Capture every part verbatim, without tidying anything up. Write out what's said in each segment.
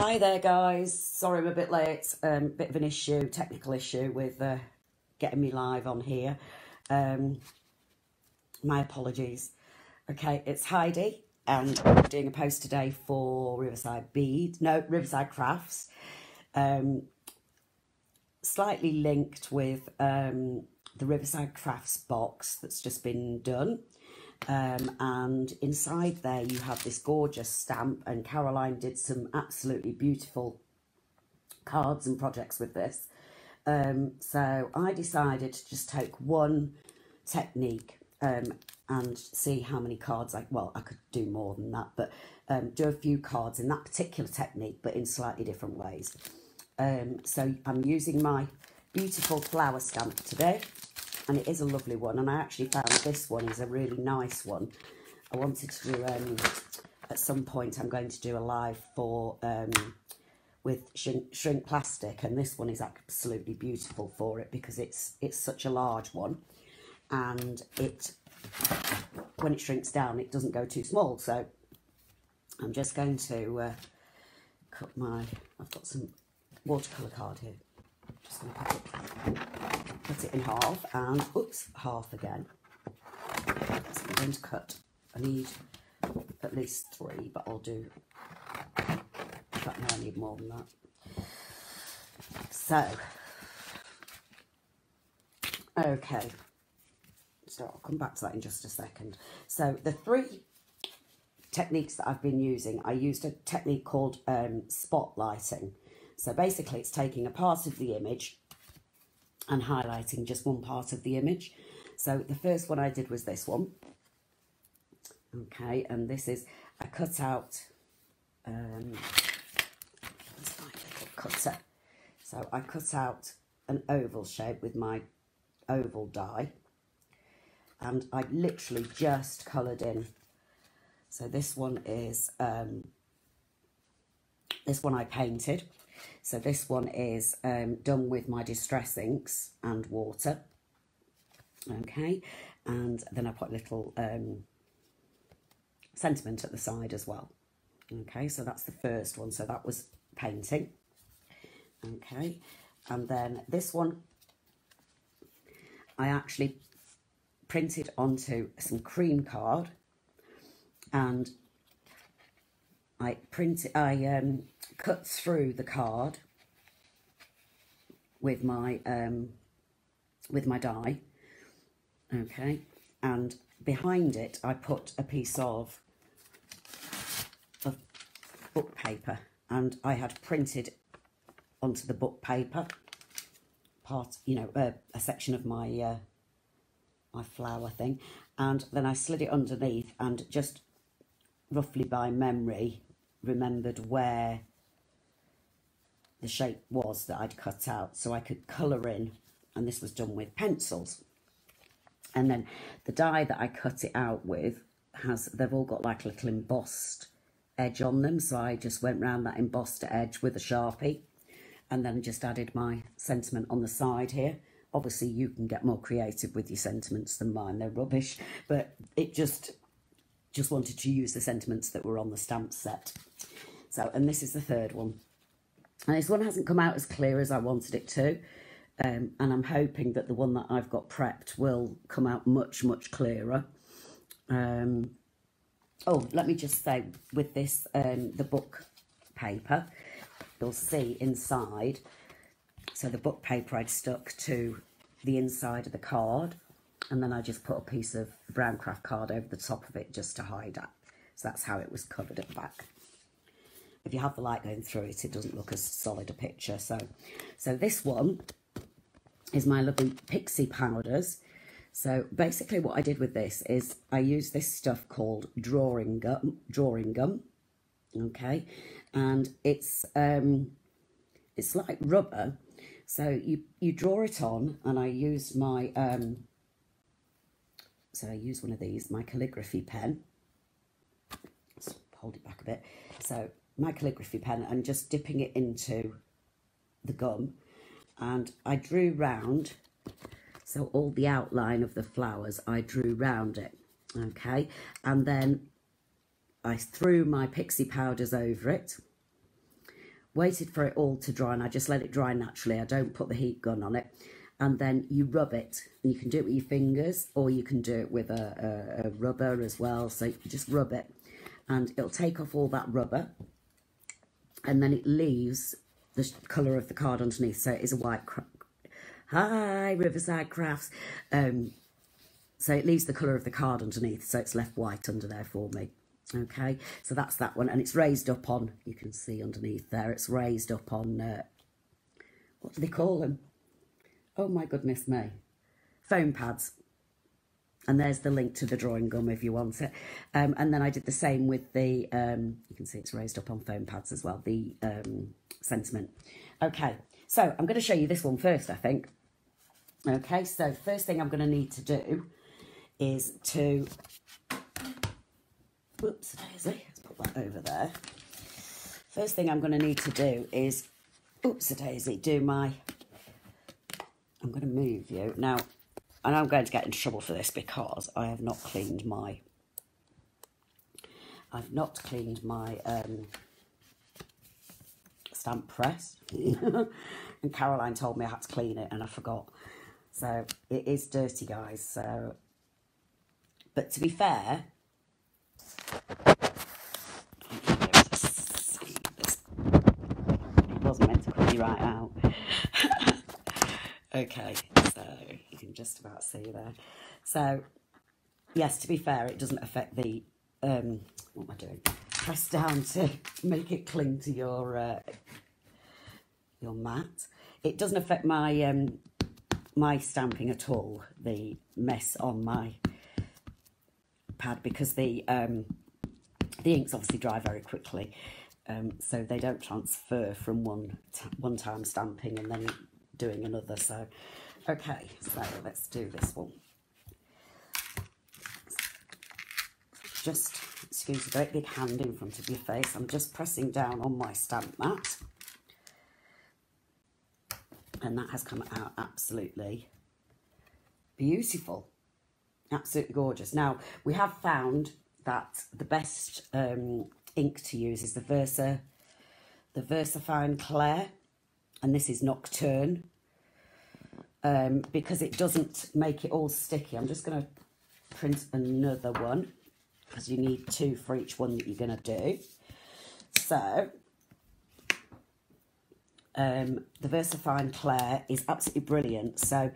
Hi there, guys. Sorry I'm a bit late. Um, bit of an issue, technical issue with uh, getting me live on here. Um, my apologies. Okay, it's Heidi, and I'm doing a post today for Riverside Bead. No, Riverside Crafts. Um, slightly linked with um, the Riverside Crafts box that's just been done. Um, and inside there you have this gorgeous stamp, and Caroline did some absolutely beautiful cards and projects with this. Um, so I decided to just take one technique um, and see how many cards I, well, I could do more than that, but um, do a few cards in that particular technique, but in slightly different ways. Um, so I'm using my beautiful flower stamp today. And it is a lovely one, and I actually found this one is a really nice one. I wanted to do, um, at some point I'm going to do a live for, um, with shrink, shrink plastic, and this one is absolutely beautiful for it because it's, it's such a large one, and it, when it shrinks down, it doesn't go too small. So I'm just going to uh, cut my, I've got some watercolour card here. Just going to cut it, cut it in half, and oops, half again. So I'm going to cut. I need at least three, but I'll do. In fact, no, I need more than that. So, okay. So I'll come back to that in just a second. So the three techniques that I've been using, I used a technique called um, spotlighting. So basically it's taking a part of the image and highlighting just one part of the image. So the first one I did was this one. Okay, and this is, I cut out, um, that's my little cutter. So I cut out an oval shape with my oval die, and I literally just coloured in. So this one is, um, this one I painted. So this one is um, done with my Distress inks and water. Okay, and then I put a little um, sentiment at the side as well. Okay, so that's the first one. So that was painting. Okay, and then this one I actually printed onto some cream card, and I printed, I um, cut through the card with my um, with my die, okay, and behind it I put a piece of of book paper, and I had printed onto the book paper part, you know, uh, a section of my uh, my flower thing, and then I slid it underneath and just roughly by memory remembered where the shape was that I'd cut out, so I could colour in, and this was done with pencils. And then the die that I cut it out with has, they've all got like a little embossed edge on them, so I just went round that embossed edge with a Sharpie, and then just added my sentiment on the side here. Obviously you can get more creative with your sentiments than mine, they're rubbish, but it just, just wanted to use the sentiments that were on the stamp set. So, and this is the third one. And this one hasn't come out as clear as I wanted it to. Um, and I'm hoping that the one that I've got prepped will come out much, much clearer. Um, oh, let me just say, with this, um, the book paper, you'll see inside. So the book paper I'd stuck to the inside of the card. And then I just put a piece of brown craft card over the top of it just to hide that. So that's how it was covered at the back. If you have the light going through it, it doesn't look as solid a picture. So, so this one is my lovely pixie powders. So basically what I did with this is I used this stuff called drawing gum, drawing gum. Okay. And it's, um, it's like rubber. So you, you draw it on, and I used my, um, so I used one of these, my calligraphy pen. Let's hold it back a bit. So my calligraphy pen, and just dipping it into the gum, and I drew round, so all the outline of the flowers I drew round it, okay, and then I threw my pixie powders over it, waited for it all to dry, and I just let it dry naturally. I don't put the heat gun on it. And then you rub it. You can do it with your fingers, or you can do it with a, a, a rubber as well. So you just rub it, and it'll take off all that rubber, and then it leaves the colour of the card underneath. So it is a white card. Hi, Riverside Crafts. Um, so it leaves the colour of the card underneath, so it's left white under there for me. Okay, so that's that one, and it's raised up on, you can see underneath there, it's raised up on, uh, what do they call them? Oh my goodness me, foam pads. And there's the link to the drawing gum if you want it. Um, and then I did the same with the, um, you can see it's raised up on foam pads as well, the um, sentiment. Okay, so I'm going to show you this one first, I think. Okay, so first thing I'm going to need to do is to... Whoops, daisy. Let's put that over there. First thing I'm going to need to do is, oops, daisy, do my, I'm going to move you. Now, and I'm going to get into trouble for this because I have not cleaned my, I've not cleaned my um, stamp press. And Caroline told me I had to clean it and I forgot. So it is dirty, guys. So, but to be fair, it wasn't meant to cut you right out. Okay, so you can just about see there. So, yes, to be fair, it doesn't affect the, um, what am I doing? Press down to make it cling to your uh, your mat. It doesn't affect my um, my stamping at all, the mess on my pad, because the um, the inks obviously dry very quickly, um, so they don't transfer from one one time stamping and then doing another. So, okay, so let's do this one. Just, excuse a great big hand in front of your face. I'm just pressing down on my stamp mat, and that has come out absolutely beautiful. Absolutely gorgeous. Now, we have found that the best um, ink to use is the Versa, the Versafine Clair, and this is Nocturne, um, because it doesn't make it all sticky. I'm just going to print another one, because you need two for each one that you're going to do. So, um, the Versafine Clair is absolutely brilliant. So,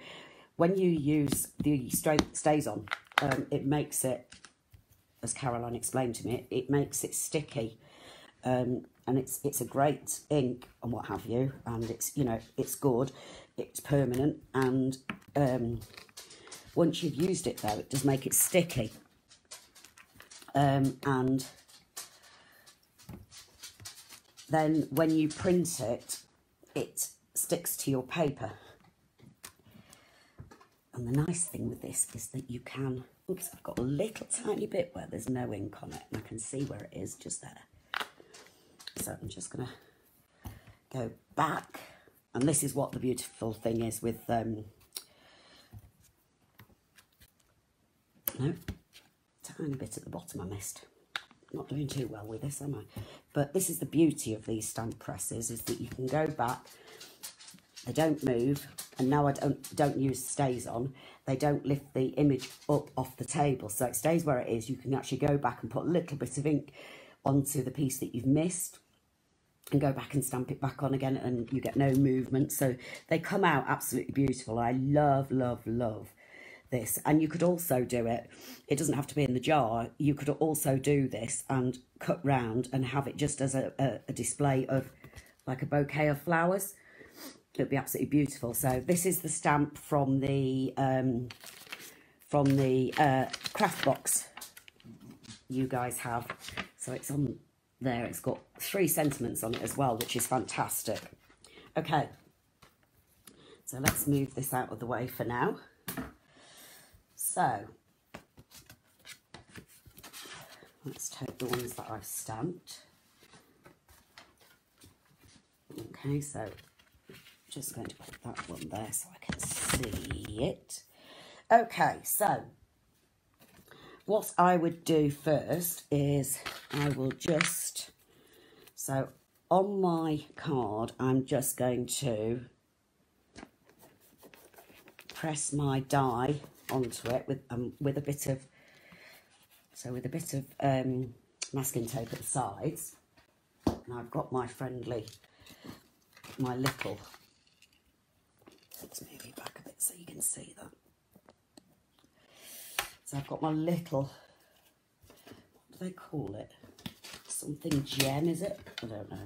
when you use the Stazon, um, it makes it, as Caroline explained to me, it makes it sticky, um, and it's it's a great ink and what have you, and it's, you know, it's good, it's permanent, and um, once you've used it though, it does make it sticky, um, and then when you print it, it sticks to your paper. And the nice thing with this is that you can, oops, I've got a little tiny bit where there's no ink on it, and I can see where it is just there. So I'm just going to go back. And this is what the beautiful thing is with, um, no, tiny bit at the bottom I missed. Not doing too well with this, am I? But this is the beauty of these stamp presses, is that you can go back. They don't move, and now I don't don't use Stazon. They don't lift the image up off the table, so it stays where it is. You can actually go back and put a little bit of ink onto the piece that you've missed, and go back and stamp it back on again, and you get no movement. So they come out absolutely beautiful. I love, love, love this. And you could also do it, it doesn't have to be in the jar. You could also do this and cut round and have it just as a, a, a display of like a bouquet of flowers. It'll be absolutely beautiful. So this is the stamp from the um, from the uh, craft box you guys have. So it's on there. It's got three sentiments on it as well, which is fantastic. Okay, so let's move this out of the way for now. So let's take the ones that I've stamped. Okay, so. Just going to put that one there so I can see it. Okay, so what I would do first is I will just, so on my card, I'm just going to press my die onto it with um, with a bit of so with a bit of um, masking tape at the sides, and I've got my friendly my little. Let's move it back a bit so you can see that. So I've got my little, what do they call it? Something gem, is it? I don't know.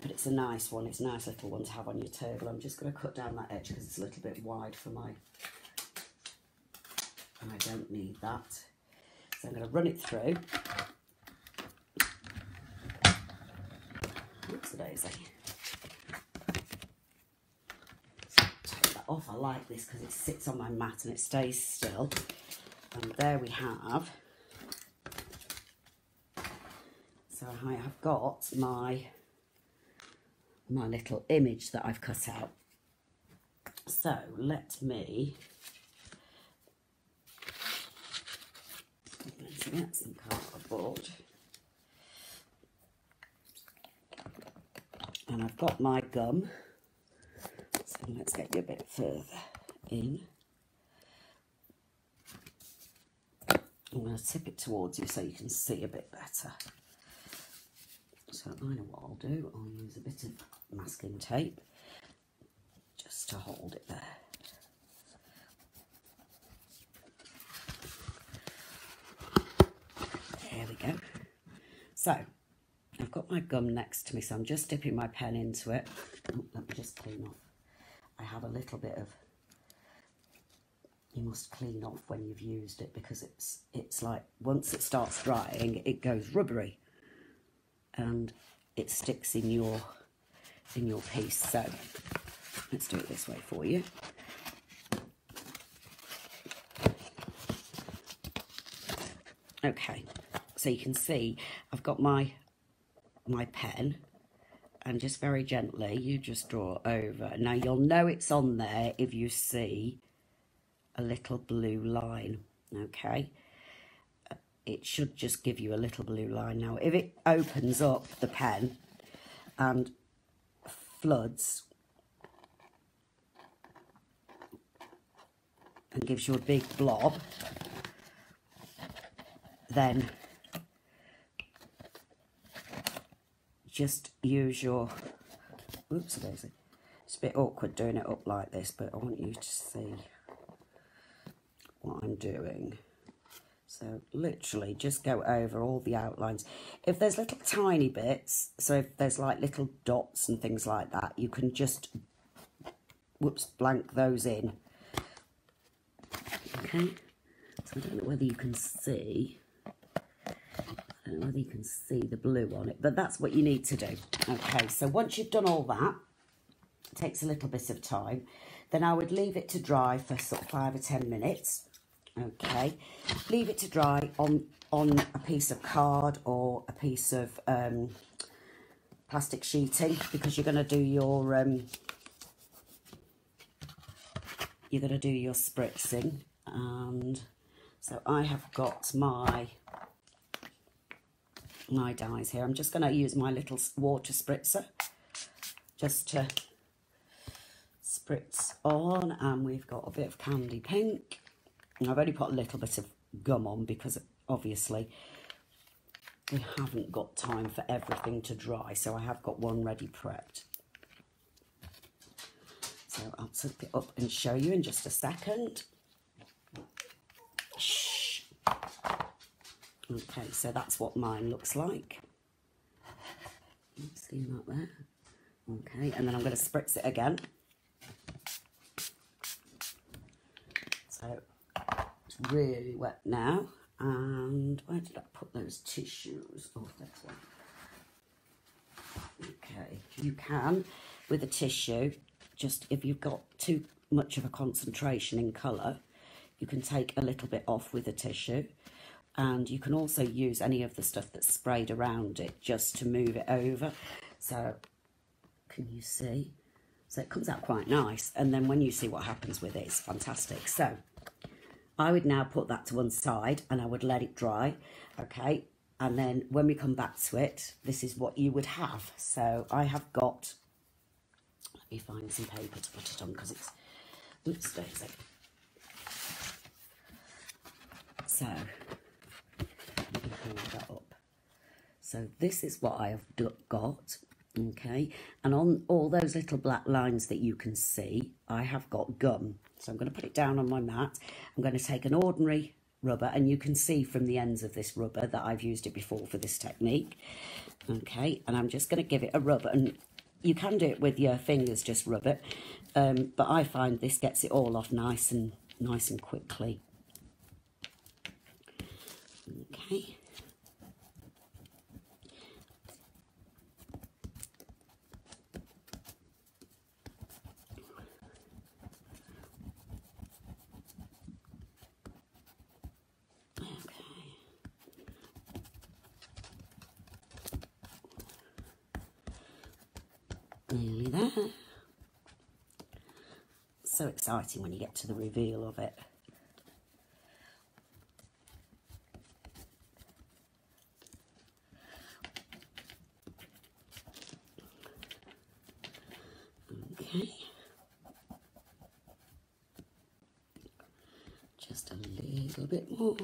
But it's a nice one. It's a nice little one to have on your table. I'm just going to cut down that edge because it's a little bit wide for my, and I don't need that. So I'm going to run it through. Oops, a daisy. Off. I like this because it sits on my mat and it stays still. And there we have. So I have got my my little image that I've cut out. So let me. Let's get some cardboard. And I've got my gum. Let's get you a bit further in. I'm going to tip it towards you so you can see a bit better. So I know what I'll do. I'll use a bit of masking tape just to hold it there. There we go. So I've got my gum next to me, so I'm just dipping my pen into it. Oh, let me just clean off. I have a little bit of, you must clean off when you've used it because it's it's like once it starts drying it goes rubbery and it sticks in your in your piece. So let's do it this way for you. Okay, so you can see I've got my my pen. And just very gently, you just draw over. Now, you'll know it's on there if you see a little blue line, okay? It should just give you a little blue line. Now, if it opens up the pen and floods and gives you a big blob, then just use your, oops, there's a, it's a bit awkward doing it up like this, but I want you to see what I'm doing. So literally just go over all the outlines. If there's little tiny bits, so if there's like little dots and things like that, you can just, whoops, blank those in. Okay, so I don't know whether you can see. I don't know whether you can see the blue on it, but that's what you need to do. Okay, so once you've done all that, it takes a little bit of time, then I would leave it to dry for sort of five or ten minutes. Okay, leave it to dry on, on a piece of card or a piece of um, plastic sheeting because you're going to do your um, you're going to do your spritzing. And so I have got my my dies here. I'm just going to use my little water spritzer just to spritz on, and we've got a bit of candy pink. And I've only put a little bit of gum on because obviously we haven't got time for everything to dry, so I have got one ready prepped. So I'll tip it up and show you in just a second. Shh. Okay, so that's what mine looks like. See that there? Okay, and then I'm going to spritz it again. So it's really wet now. And where did I put those tissues? Oh, that's one. Okay, you can, with a tissue, just if you've got too much of a concentration in colour, you can take a little bit off with a tissue. And you can also use any of the stuff that's sprayed around it just to move it over. So, can you see? So it comes out quite nice. And then when you see what happens with it, it's fantastic. So, I would now put that to one side and I would let it dry. Okay, and then when we come back to it, this is what you would have. So I have got, let me find some paper to put it on because it's, oops, daisy. So let me hold that up. So this is what I have got. Okay, and on all those little black lines that you can see, I have got gum. So I'm going to put it down on my mat. I'm going to take an ordinary rubber, and you can see from the ends of this rubber that I've used it before for this technique. Okay, and I'm just going to give it a rub, and you can do it with your fingers, just rub it. Um, but I find this gets it all off nice and nice and quickly. Okay. Nearly there. So exciting when you get to the reveal of it. Okay. Just a little bit more.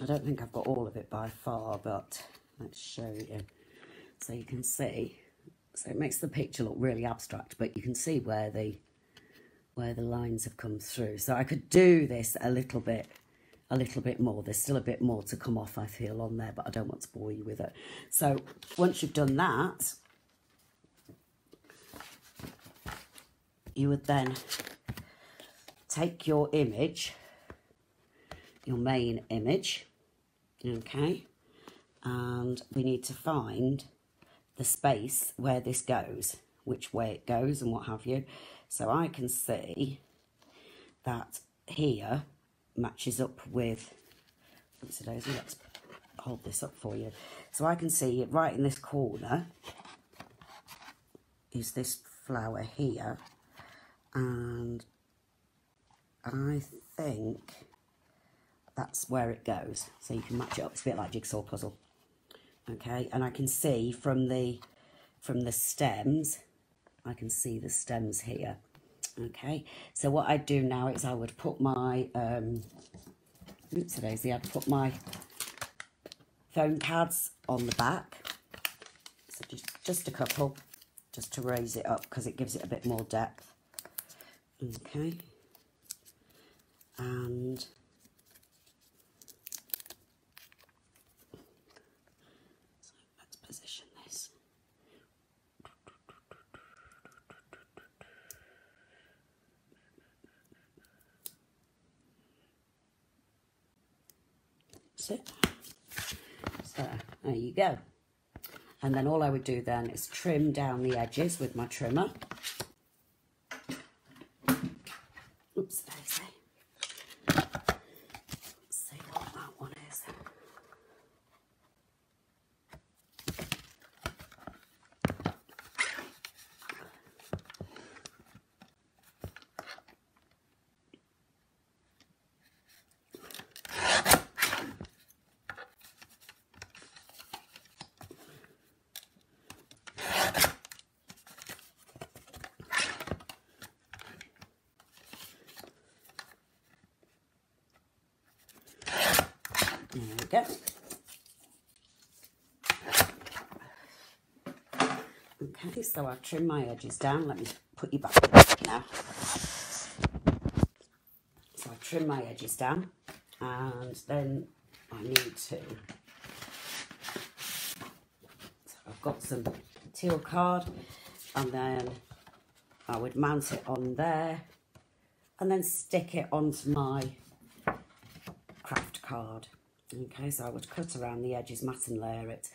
I don't think I've got all of it by far, but let's show you. So you can see, so it makes the picture look really abstract, but you can see where the where the lines have come through. So I could do this a little bit, a little bit more. There's still a bit more to come off, I feel, on there, but I don't want to bore you with it. So once you've done that, you would then take your image, your main image. Okay, and we need to find the space where this goes, which way it goes and what have you. So I can see that here matches up with, oops, Daisy, let's hold this up for you. So I can see right in this corner is this flower here, and I think that's where it goes. So you can match it up. It's a bit like jigsaw puzzle. Okay, and I can see from the from the stems, I can see the stems here. Okay, so what I'd do now is I would put my um oops daisy, I'd put my foam pads on the back. So just just a couple, just to raise it up because it gives it a bit more depth. Okay. And so there you go. And then all I would do then is trim down the edges with my trimmer. Oops, let's see what that one is. There we go. Okay, so I've trimmed my edges down. Let me put you back now. So I've trimmed my edges down, and then I need to, so I've got some teal card, and then I would mount it on there and then stick it onto my craft card. Okay, so I would cut around the edges, mat and layer it,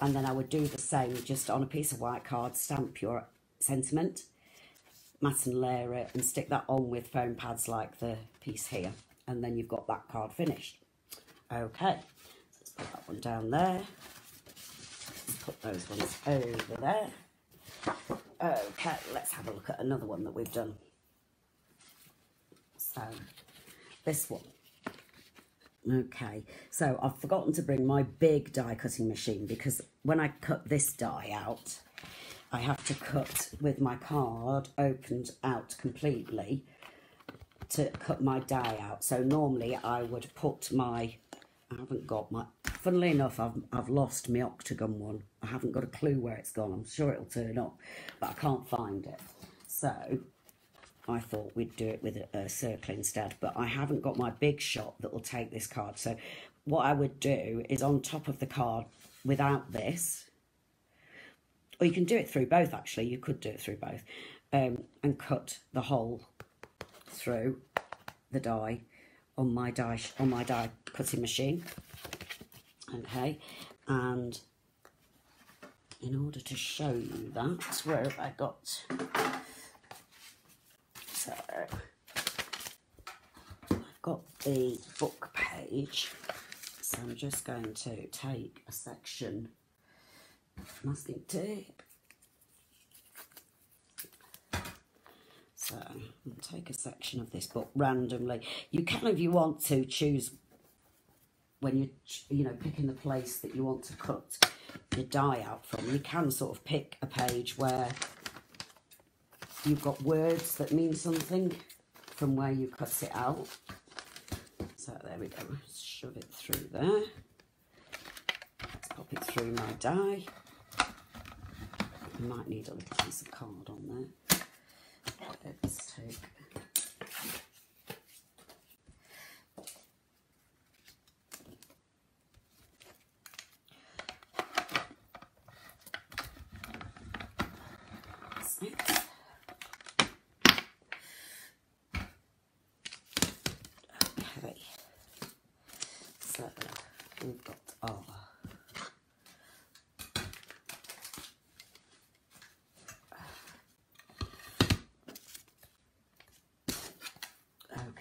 and then I would do the same just on a piece of white card, stamp your sentiment, mat and layer it, and stick that on with foam pads like the piece here, and then you've got that card finished. Okay, let's put that one down there, let's put those ones over there. Okay, let's have a look at another one that we've done. So this one. Okay, so I've forgotten to bring my big die cutting machine because when I cut this die out, I have to cut with my card opened out completely to cut my die out. So normally I would put my, I haven't got my, funnily enough, I've, I've lost my octagon one. I haven't got a clue where it's gone. I'm sure it'll turn up, but I can't find it. So I thought we'd do it with a, a circle instead, but I haven't got my big shot that will take this card. So what I would do is on top of the card without this, or you can do it through both actually, you could do it through both, um, and cut the hole through the die on my die on my die cutting machine. Okay, and in order to show you that, where have I got? So I've got the book page, so I'm just going to take a section of masking tape. So I'll take a section of this book randomly. You can, if you want to, choose when you you know picking the place that you want to cut your die out from. You can sort of pick a page where you've got words that mean something from where you cut it out. So there we go, let's shove it through there. Let's pop it through my die. I might need a little piece of card on there. Let's take...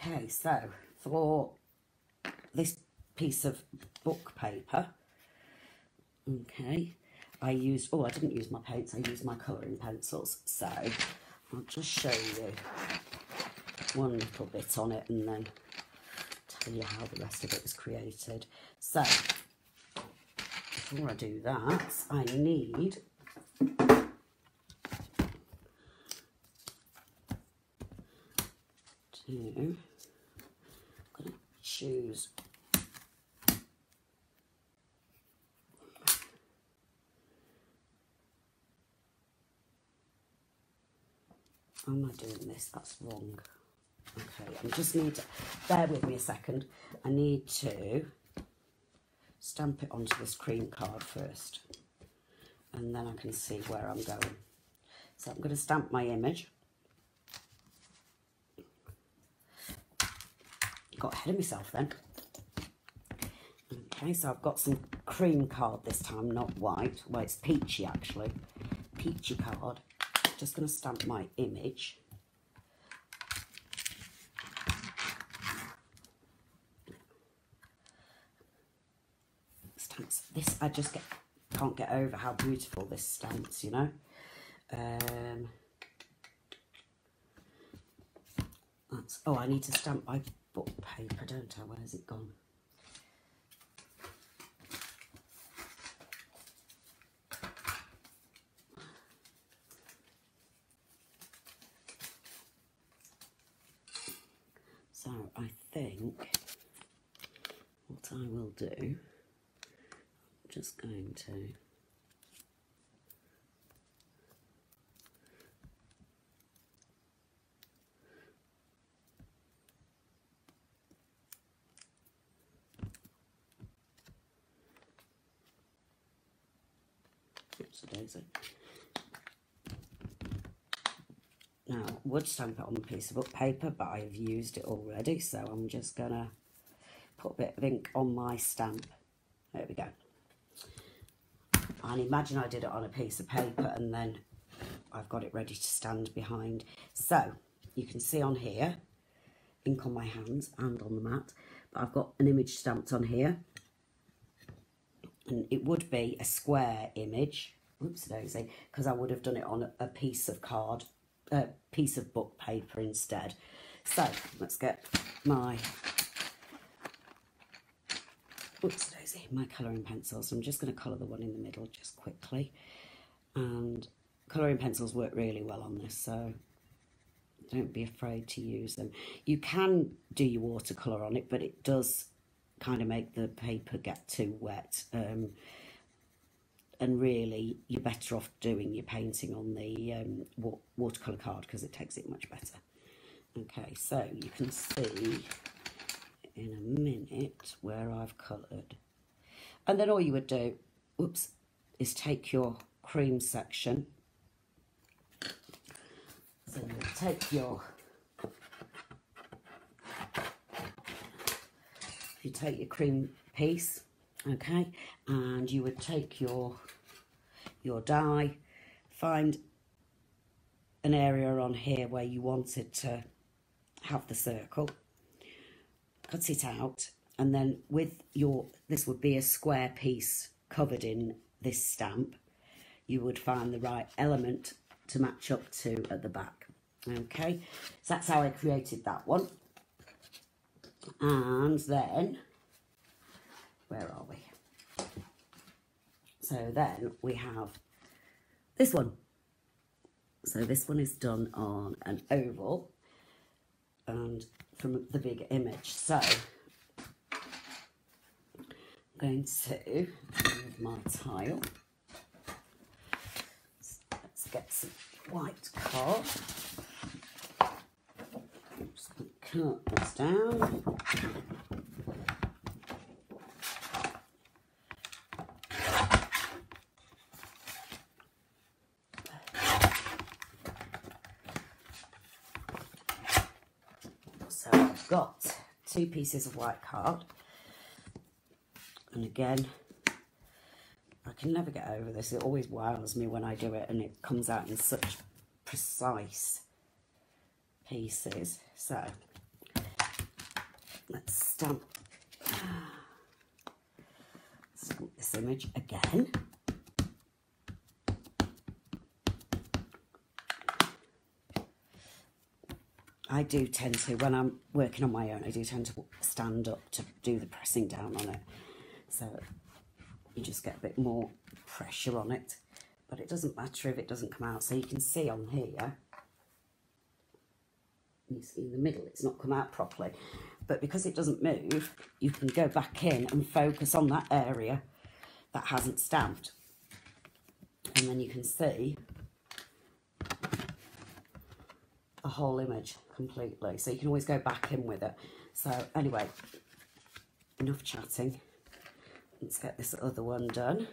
Okay, so for this piece of book paper, okay, I used, oh, I didn't use my paints, I used my colouring pencils. So I'll just show you one little bit on it and then tell you how the rest of it was created. So before I do that, I need to... choose how am I doing this? That's wrong. Okay, I just need to bear with me a second. I need to stamp it onto this cream card first and then I can see where I'm going. So I'm going to stamp my image. Got ahead of myself then. Okay, so I've got some cream card this time, not white. Well, it's peachy actually, peachy card. Just going to stamp my image. Stamps. This I just get, can't get over how beautiful this stamps, you know. Um, that's oh, I need to stamp my book paper, don't I? Where's it gone? So I think what I will do, I'm just going to now I would stamp it on a piece of book paper, but I've used it already, so I'm just gonna put a bit of ink on my stamp. There we go. And imagine I did it on a piece of paper and then I've got it ready to stand behind. So you can see on here, ink on my hands and on the mat, but I've got an image stamped on here. And it would be a square image, oops daisy, because I would have done it on a piece of card, a piece of book paper instead. So let's get my oops daisy, my colouring pencils. I'm just going to colour the one in the middle just quickly. And colouring pencils work really well on this, so don't be afraid to use them. You can do your watercolour on it, but it does kind of make the paper get too wet. Um, and really, you're better off doing your painting on the um, wa watercolour card because it takes it much better. Okay, so you can see in a minute where I've coloured. And then all you would do, oops, is take your cream section. So you take your, you take your cream piece, okay, and you would take your your dye, find an area on here where you wanted to have the circle, cut it out, and then with your, this would be a square piece covered in this stamp, you would find the right element to match up to at the back. Okay, so that's how I created that one. And then, where are we? So then we have this one. So this one is done on an oval and from the big image. So I'm going to move my tile. Get some white card. I'm just going to cut this down. So I've got two pieces of white card, and again, I can never get over this. It always wows me when I do it, and it comes out in such precise pieces. So let's stamp, stamp this image again. I do tend to, when I'm working on my own, I do tend to stand up to do the pressing down on it. So you just get a bit more pressure on it, but it doesn't matter if it doesn't come out. So you can see on here, you see in the middle, it's not come out properly, but because it doesn't move, you can go back in and focus on that area that hasn't stamped. And then you can see the whole image completely. So you can always go back in with it. So anyway, enough chatting. Let's get this other one done.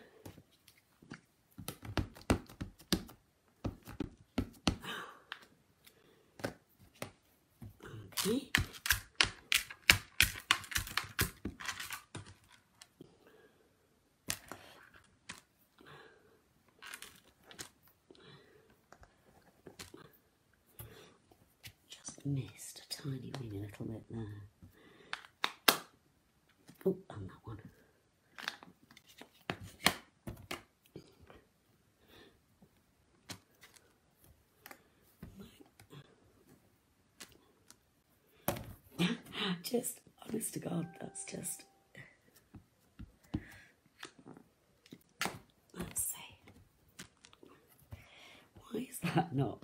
Okay. Just missed a tiny weeny little bit there. Oh, and that one. Just, honest to God, that's just, let's see, why is that not,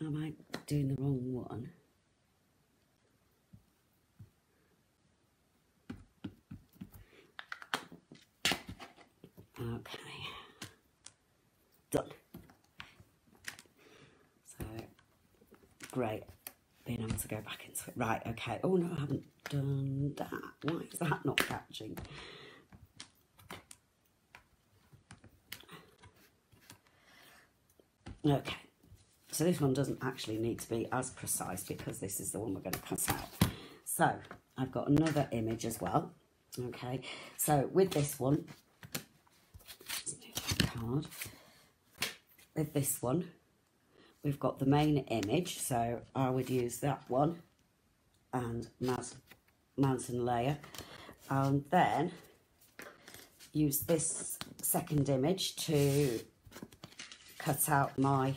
am I doing the wrong one? Okay, done. So, great. Being able to go back into it. Right, okay. Oh no, I haven't done that. Why is that not catching? Okay, so this one doesn't actually need to be as precise because this is the one we're going to cut out. So I've got another image as well. Okay, so with this one, let's move that card. With this one, we've got the main image, so I would use that one and mountain layer, and then use this second image to cut out my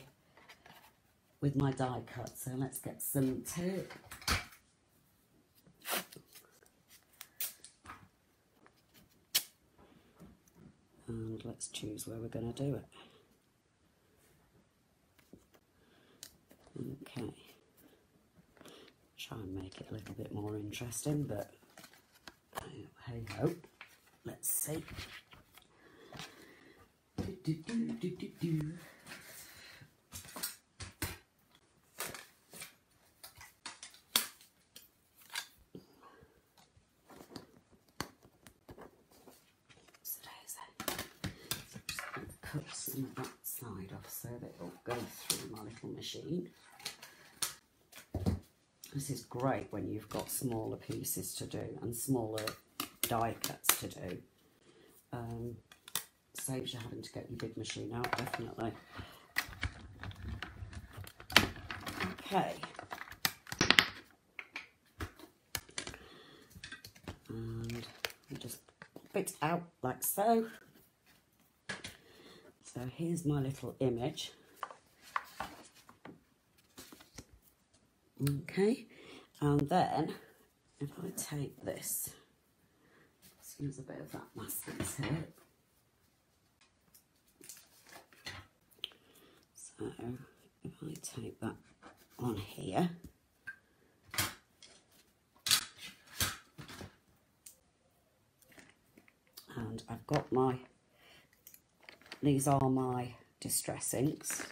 with my die cut. So let's get some tape. And let's choose where we're going to do it. Okay. Try and make it a little bit more interesting, but hey ho. Let's see. Do, do, do, do, do, do. Machine. This is great when you've got smaller pieces to do and smaller die cuts to do. Um, saves you having to get your big machine out, definitely. Okay. And you just pop it out like so. So here's my little image. Okay, and then if I take this, just use a bit of that masking tape. So if I take that on here, and I've got my, these are my distress inks.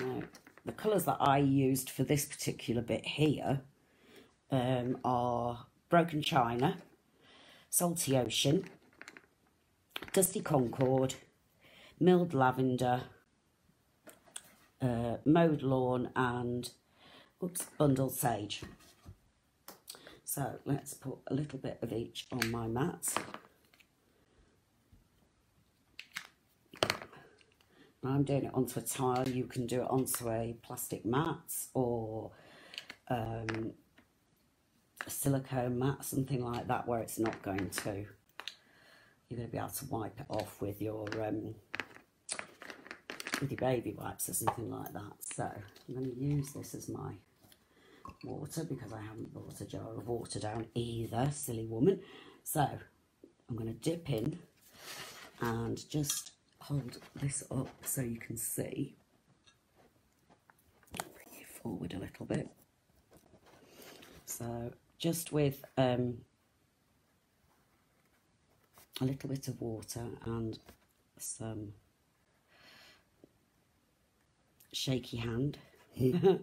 So the colours that I used for this particular bit here um, are Broken China, Salty Ocean, Dusty Concord, Milled Lavender, uh, Mowed Lawn and oops, Bundled Sage. So let's put a little bit of each on my mats. I'm doing it onto a tile. You can do it onto a plastic mat or um, a silicone mat, something like that, where it's not going to, you're going to be able to wipe it off with your um, with your baby wipes or something like that. So I'm going to use this as my water because I haven't brought a jar of water down either, silly woman. So I'm going to dip in and just hold this up so you can see. Bring it forward a little bit. So just with um, a little bit of water and some shaky hand. I'm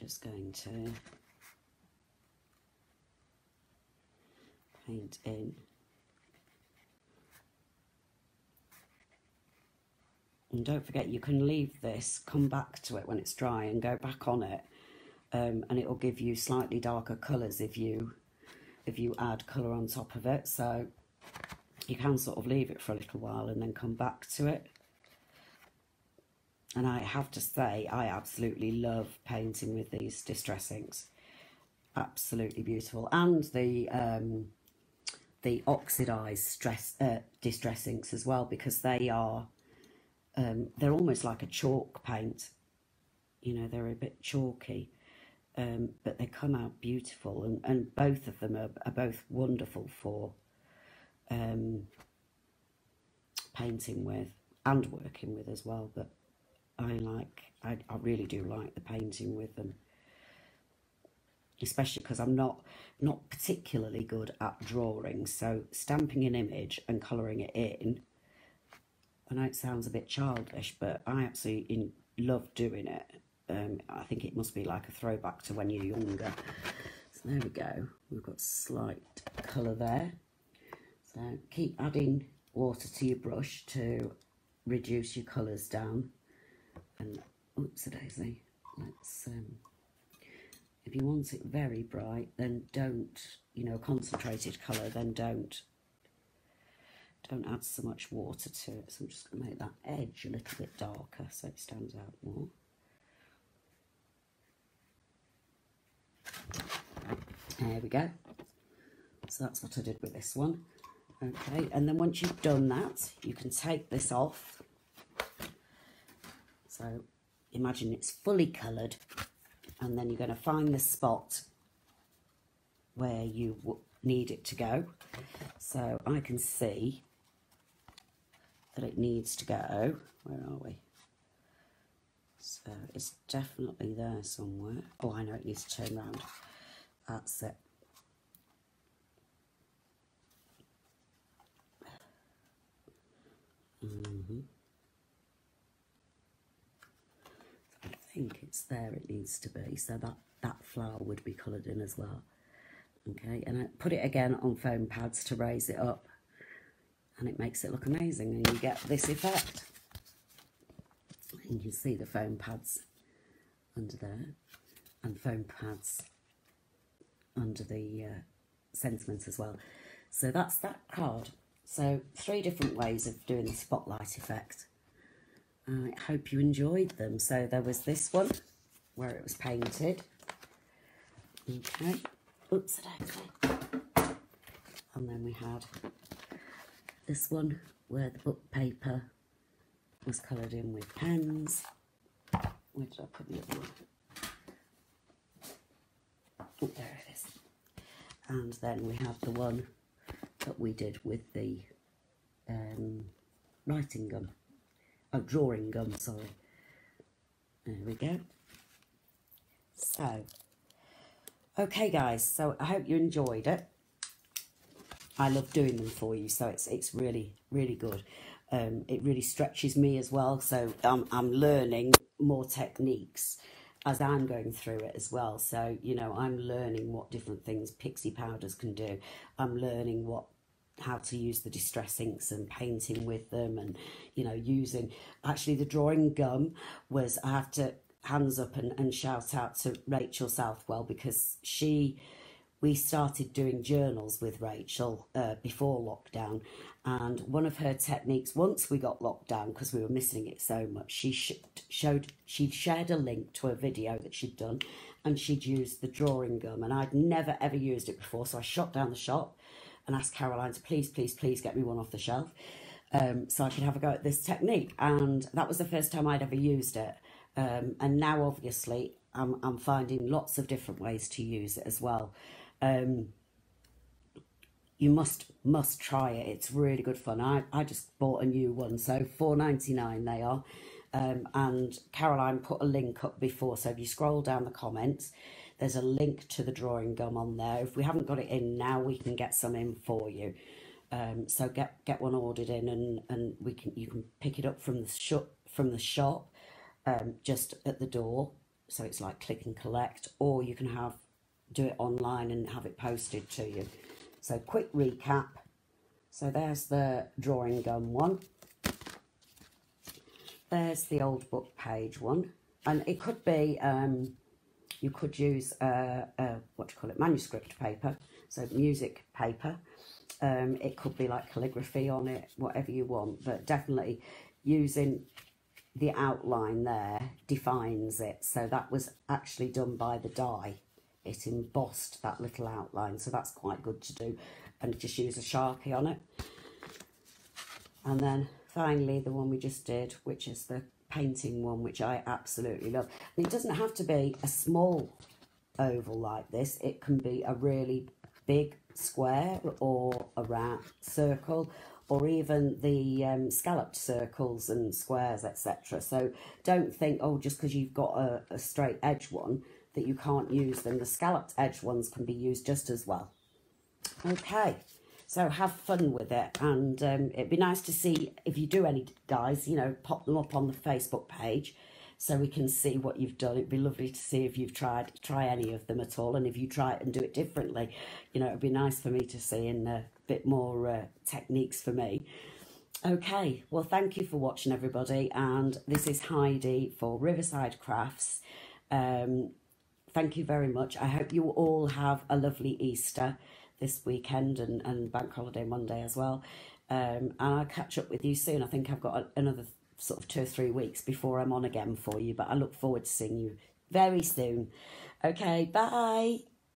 just going to paint in. And don't forget, you can leave this, come back to it when it's dry and go back on it, um, and it will give you slightly darker colours if you if you add colour on top of it. So you can sort of leave it for a little while and then come back to it. And I have to say, I absolutely love painting with these distress inks. Absolutely beautiful. And the um, the oxidised stress uh, distress inks as well, because they are. Um, they're almost like a chalk paint, you know, they're a bit chalky, um, but they come out beautiful, and, and both of them are, are both wonderful for um, painting with and working with as well, but I like, I, I really do like the painting with them, especially because I'm not, not particularly good at drawing, so stamping an image and colouring it in, I know it sounds a bit childish, but I absolutely in, love doing it. Um, I think it must be like a throwback to when you're younger. So there we go. We've got slight colour there. So keep adding water to your brush to reduce your colours down. And oops-a-daisy. Let's. Um, if you want it very bright, then don't. You know, concentrated colour, then don't. Don't add so much water to it, so I'm just going to make that edge a little bit darker so it stands out more. There we go. So that's what I did with this one. Okay, and then once you've done that, you can take this off. So imagine it's fully coloured, and then you're going to find the spot where you need it to go. So I can see that it needs to go. Where are we? So it's definitely there somewhere. Oh, I know it needs to turn round. That's it. Mm-hmm. I think it's there it needs to be, so that, that flower would be coloured in as well. Okay, and I put it again on foam pads to raise it up, and it makes it look amazing, and you get this effect. And you can see the foam pads under there, and foam pads under the uh, sentiments as well. So that's that card. So three different ways of doing the spotlight effect. I hope you enjoyed them. So there was this one where it was painted. Okay. Oops, and then we had this one where the book paper was coloured in with pens. Where did I put the other one? Oh, there it is. And then we have the one that we did with the um, writing gum. Oh, drawing gum, sorry. There we go. So, okay guys, so I hope you enjoyed it. I love doing them for you, so it's it's really, really good. Um, it really stretches me as well, so I'm, I'm learning more techniques as I'm going through it as well. So, you know, I'm learning what different things pixie powders can do. I'm learning what how to use the distress inks and painting with them, and, you know, using... Actually, the drawing gum was... I have to... hands up and, and shout out to Rachel Southwell, because she, we started doing journals with Rachel uh, before lockdown, and one of her techniques once we got locked down, because we were missing it so much, she sh showed, she shared a link to a video that she'd done, and she'd used the drawing gum, and I'd never ever used it before, so I shot down the shop and asked Caroline to please, please, please get me one off the shelf, um, so I could have a go at this technique, and that was the first time I'd ever used it. Um, and now, obviously, I'm, I'm finding lots of different ways to use it as well. Um, you must must try it. It's really good fun. I, I just bought a new one, so four ninety-nine they are. Um, and Caroline put a link up before, so if you scroll down the comments, there's a link to the drawing gum on there. If we haven't got it in now, we can get some in for you. Um, so get get one ordered in, and and we can you can pick it up from the shop from the shop. Um, just at the door, so it's like click and collect, or you can have do it online and have it posted to you. So quick recap, so there's the drawing gum one, there's the old book page one, and it could be um, you could use a, a, what do you call it, manuscript paper, so music paper, um, it could be like calligraphy on it, whatever you want, but definitely using the outline there defines it. So that was actually done by the die. It embossed that little outline, so that's quite good to do, and just use a Sharpie on it. And then finally the one we just did, which is the painting one, which I absolutely love. And it doesn't have to be a small oval like this, it can be a really big square or a round circle, or even the um, scalloped circles and squares, et cetera. So don't think, oh, just because you've got a, a straight edge one that you can't use them. The scalloped edge ones can be used just as well. Okay, so have fun with it. And um, it'd be nice to see if you do any dies, you know, pop them up on the Facebook page so we can see what you've done. It'd be lovely to see if you've tried, try any of them at all. And if you try it and do it differently, you know, it'd be nice for me to see in the bit more uh, techniques for me. Okay, well, thank you for watching, everybody, and this is Heidi for Riverside Crafts. Um, thank you very much. I hope you all have a lovely Easter this weekend, and, and Bank Holiday Monday as well, um, and I'll catch up with you soon. I think I've got a, another sort of two or three weeks before I'm on again for you, but I look forward to seeing you very soon. Okay, bye.